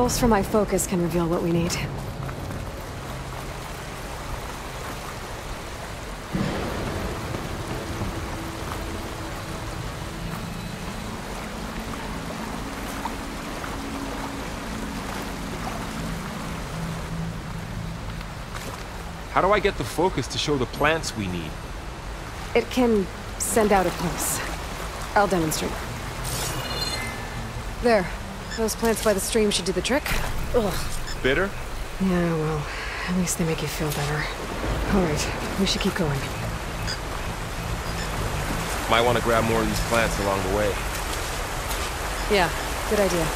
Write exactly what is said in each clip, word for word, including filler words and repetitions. pulse from my focus can reveal what we need. How do I get the focus to show the plants we need? It can send out a pulse. I'll demonstrate. There. Those plants by the stream should do the trick. Ugh. Bitter? Yeah, well, at least they make you feel better. All right, we should keep going. Might want to grab more of these plants along the way. Yeah, good idea.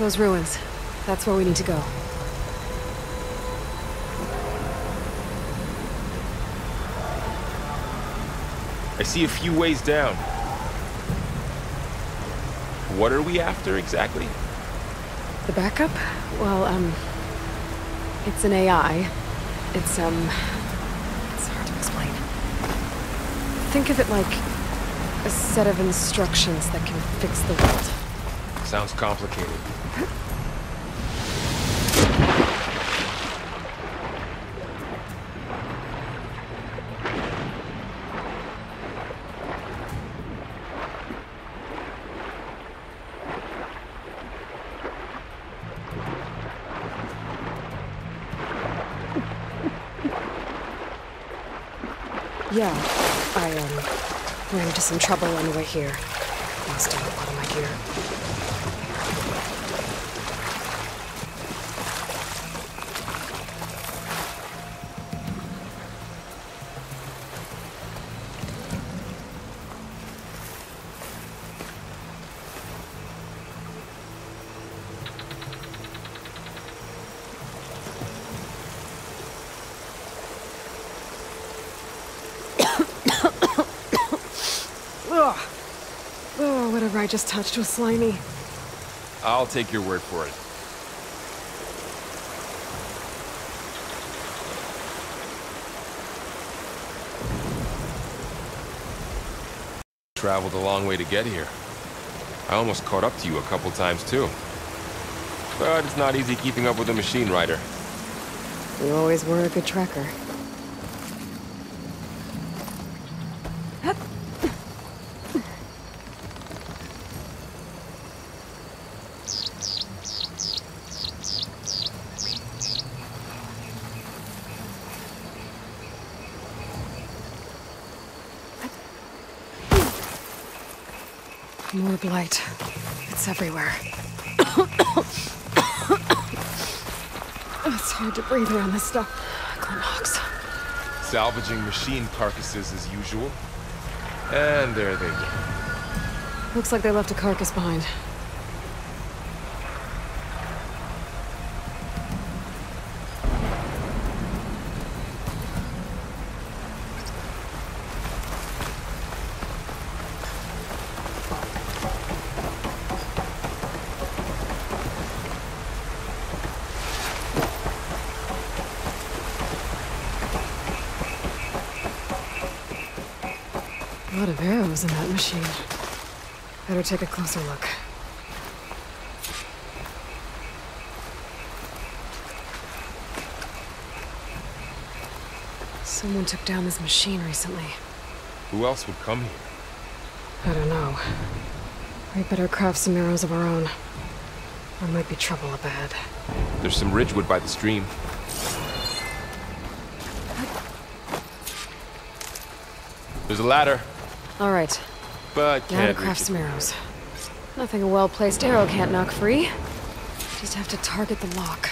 Those ruins. That's where we need to go. I see a few ways down. What are we after exactly? The backup? Well, um... it's an A I. It's, um... it's hard to explain. Think of it like a set of instructions that can fix the world. Sounds complicated. Yeah, I, um, ran into some trouble on the way here. Lost a lot of my gear. I just touched was slimy. I'll take your word for it. Traveled a long way to get here. I almost caught up to you a couple times too. But it's not easy keeping up with a machine rider. You always were a good tracker. More blight. It's everywhere. It's hard to breathe around this stuff. Glenhox. Salvaging machine carcasses as usual. And there they go. Looks like they left a carcass behind. A lot of arrows in that machine. Better take a closer look. Someone took down this machine recently. Who else would come here? I don't know. We better craft some arrows of our own. There might be trouble ahead. There's some ridgewood by the stream. There's a ladder. All right. But now to craft some arrows. Nothing a well-placed arrow can't knock free. Just have to target the lock.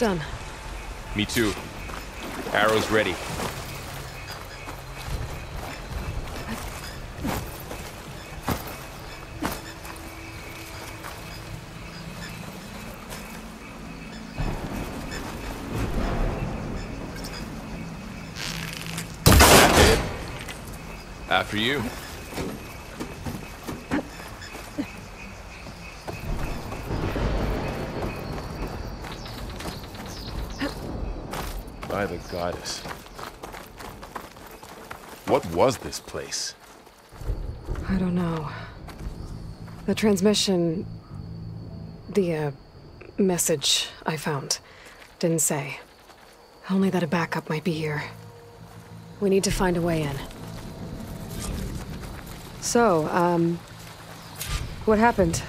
Done. Me too. Arrows ready. After you. By the goddess. What was this place? I don't know. The transmission... the, uh, message I found didn't say. Only that a backup might be here. We need to find a way in. So, um, what happened?